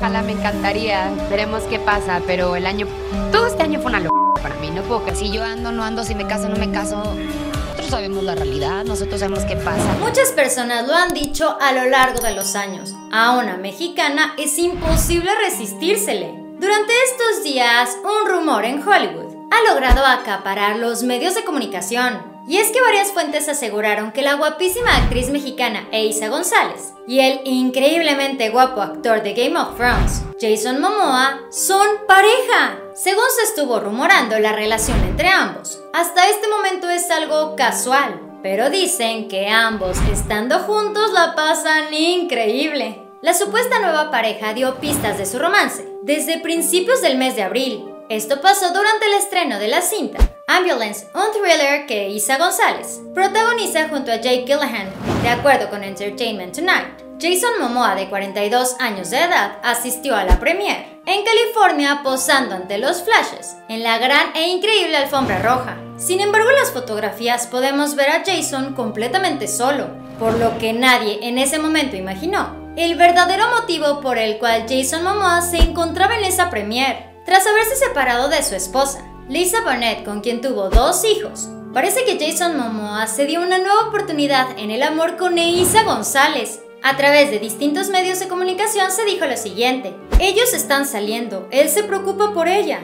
Ojalá, me encantaría. Veremos qué pasa, pero el año... Todo este año fue una locura para mí, no puedo creer. Si yo ando, no ando, si me caso, no me caso... Nosotros sabemos la realidad, nosotros sabemos qué pasa. Muchas personas lo han dicho a lo largo de los años. A una mexicana es imposible resistírsele. Durante estos días, un rumor en Hollywood ha logrado acaparar los medios de comunicación. Y es que varias fuentes aseguraron que la guapísima actriz mexicana Eiza González y el increíblemente guapo actor de Game of Thrones, Jason Momoa, son pareja. Según se estuvo rumorando la relación entre ambos, hasta este momento es algo casual, pero dicen que ambos estando juntos la pasan increíble. La supuesta nueva pareja dio pistas de su romance desde principios del mes de abril. Esto pasó durante el estreno de la cinta Ambulance, un thriller que Eiza González protagoniza junto a Jake Gyllenhaal. De acuerdo con Entertainment Tonight, Jason Momoa, de 42 años de edad, asistió a la premiere en California posando ante los flashes en la gran e increíble alfombra roja. Sin embargo, en las fotografías podemos ver a Jason completamente solo, por lo que nadie en ese momento imaginó el verdadero motivo por el cual Jason Momoa se encontraba en esa premiere. Tras haberse separado de su esposa, Lisa Bonet, con quien tuvo 2 hijos, parece que Jason Momoa se dio una nueva oportunidad en el amor con Eiza González. A través de distintos medios de comunicación se dijo lo siguiente: ellos están saliendo, él se preocupa por ella.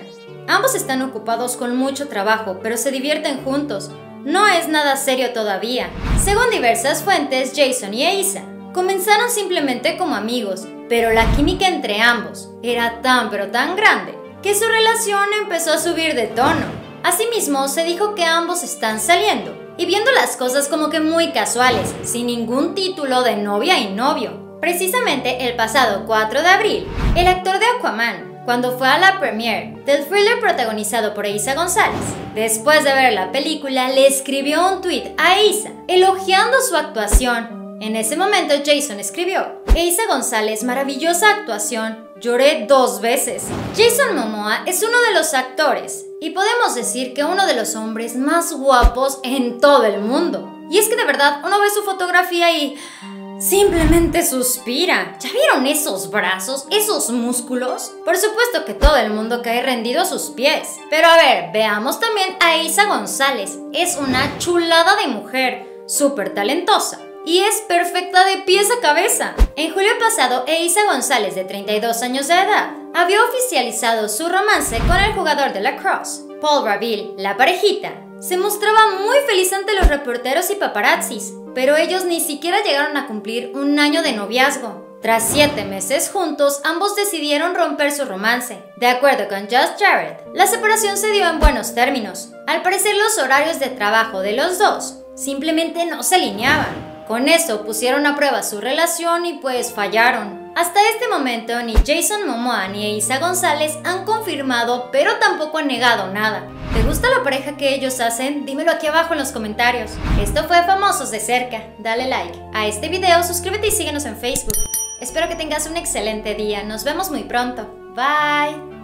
Ambos están ocupados con mucho trabajo, pero se divierten juntos. No es nada serio todavía. Según diversas fuentes, Jason y Eiza comenzaron simplemente como amigos, pero la química entre ambos era tan pero tan grande que su relación empezó a subir de tono. Asimismo, se dijo que ambos están saliendo y viendo las cosas como que muy casuales, sin ningún título de novia y novio. Precisamente el pasado 4 de abril, el actor de Aquaman, cuando fue a la premiere del thriller protagonizado por Eiza González, después de ver la película, le escribió un tweet a Eiza elogiando su actuación. En ese momento Jason escribió: Eiza González, maravillosa actuación. Lloré 2 veces. Jason Momoa es uno de los actores y podemos decir que uno de los hombres más guapos en todo el mundo. Y es que de verdad uno ve su fotografía y simplemente suspira. ¿Ya vieron esos brazos? ¿Esos músculos? Por supuesto que todo el mundo cae rendido a sus pies. Pero a ver, veamos también a Eiza González. Es una chulada de mujer, súper talentosa. Y es perfecta de pies a cabeza. En julio pasado, Eiza González, de 32 años de edad, había oficializado su romance con el jugador de lacrosse, Paul Raville. La parejita se mostraba muy feliz ante los reporteros y paparazzis, pero ellos ni siquiera llegaron a cumplir 1 año de noviazgo. Tras 7 meses juntos, ambos decidieron romper su romance. De acuerdo con Just Jared, la separación se dio en buenos términos. Al parecer, los horarios de trabajo de los dos simplemente no se alineaban. Con eso pusieron a prueba su relación y pues fallaron. Hasta este momento ni Jason Momoa ni Eiza González han confirmado, pero tampoco han negado nada. ¿Te gusta la pareja que ellos hacen? Dímelo aquí abajo en los comentarios. Esto fue Famosos de Cerca. Dale like a este video, suscríbete y síguenos en Facebook. Espero que tengas un excelente día. Nos vemos muy pronto. Bye.